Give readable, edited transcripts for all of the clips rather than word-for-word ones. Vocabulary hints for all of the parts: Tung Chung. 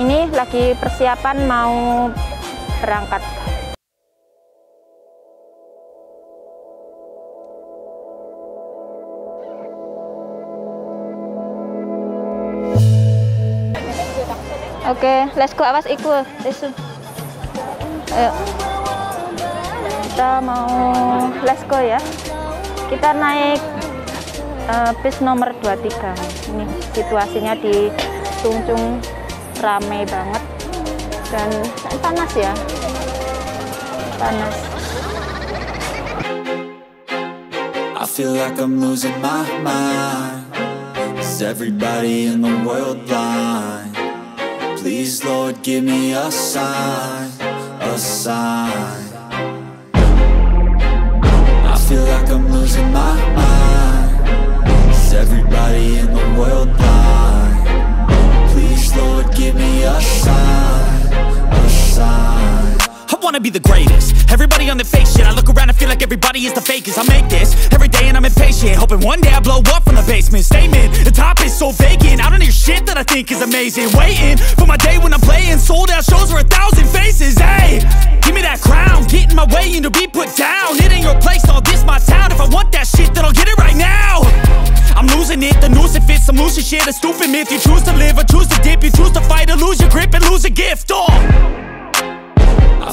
ini lagi persiapan mau berangkat. Oke, let's go, awas ikut. Ayo. Kita mau let's go ya. Kita naik bis nomor 23. Ini situasinya di Tung Chung ramai banget dan panas ya. Panas. I feel like I'm losing my mind. Is everybody in the world blind? Please Lord, give me a sign, a sign. I feel like I'm losing my mind. Is everybody in the world blind? Please Lord, give me a sign, a sign. I wanna be the greatest. Everybody on the fake shit. I look around and feel like everybody is the fakest. I make this every day and I'm impatient, hoping one day I blow up from the basement. Statement, the top is so vacant. I don't hear shit that I think is amazing. Waiting for my day when I'm playing sold out shows for 1,000 faces. Hey, give me that crown, get in my way and to be put down. It ain't your place, all this my town. If I want that shit, then I'll get it right now. I'm losing it, the noose it fits, I'm losing shit. A stupid myth, you choose to live or choose to dip. You choose to fight or lose your grip and lose a gift. Oh, I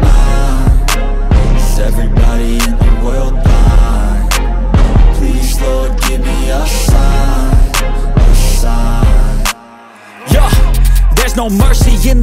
mind. Is everybody in the world blind? Please Lord, give me a sign, a sign. Yeah. There's no mercy in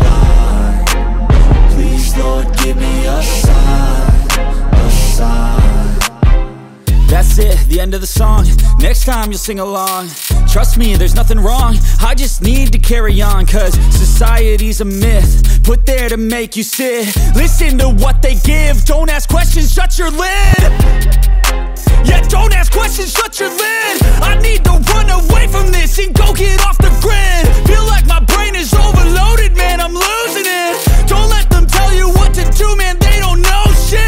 blind? Please Lord, give me a sign, a sign. That's it, the end of the song. Next time you'll sing along. Trust me, there's nothing wrong. I just need to carry on, cause society's a myth put there to make you sit. Listen to what they give. Don't ask questions, shut your lid. Yeah, don't ask questions, shut your lid. I need to run away from this and go get off the grid. Feel like my brain is overloaded, man, I'm losing it. Don't let them tell you what to do, man, they don't know shit.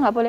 nggak boleh